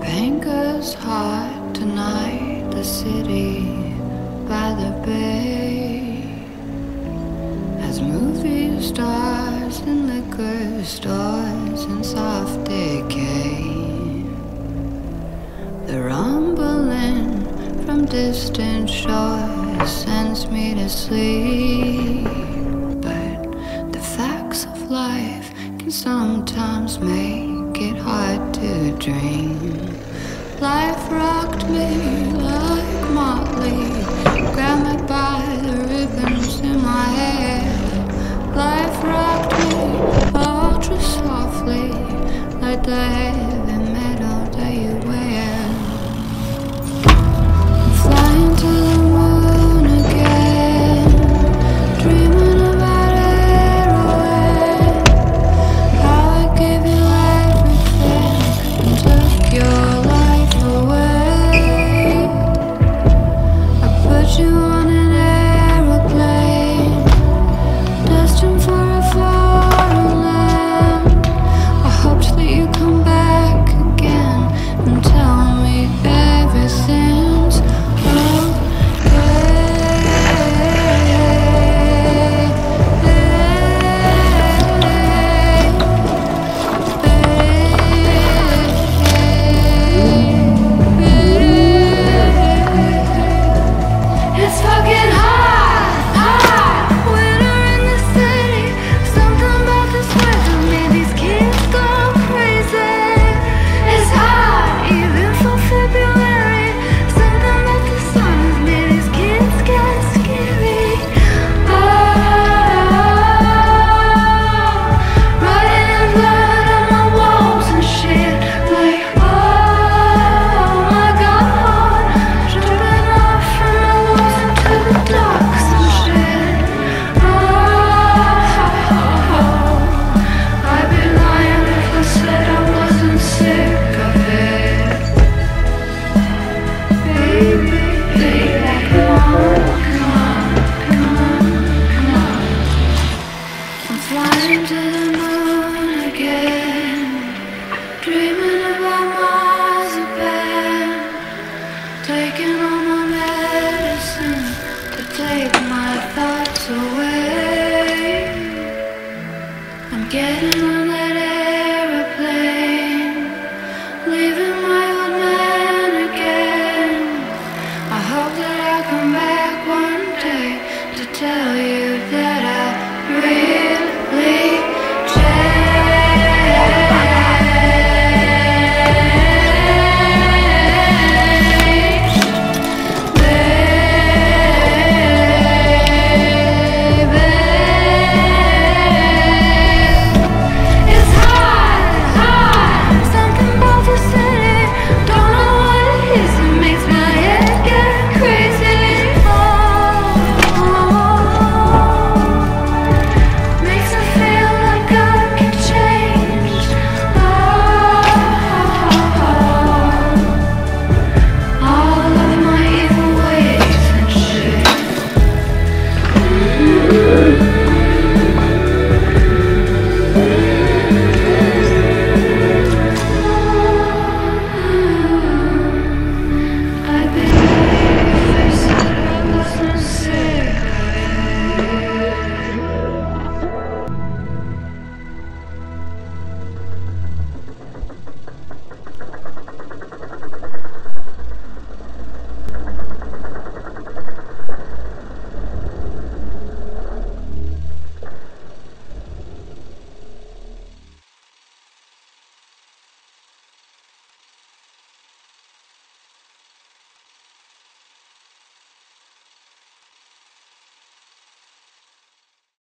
Banker's heart tonight, the city by the bay, as movie stars and liquor stores in soft decay. The rumbling from distant shores sends me to sleep, but the facts of life can sometimes make it hard to dream. Life rocked me like Motley, grabbed me by the ribbons in my hair. Life rocked me ultra softly, like the heavy metal that you wear. I'm flying to the moon again, dreaming about everywhere, how I gave you everything and took your life away. I put you on an aeroplane, destined for a foreign land. I hoped that you'd come back again and tell me everything's It's fucking hot, hot winter in the city. Something about this weather made these kids go crazy. It's hot even for February. Something about the sun has made these kids get scary. Oh, writing in blood on my walls and shit. Like, oh, I got hot, dripping off from my walls into the docks and shit. Oh, I'd be lying if I said I wasn't sick of it. Baby, baby, come on, come on, come on, come on. I'm flying to the moon again, dreaming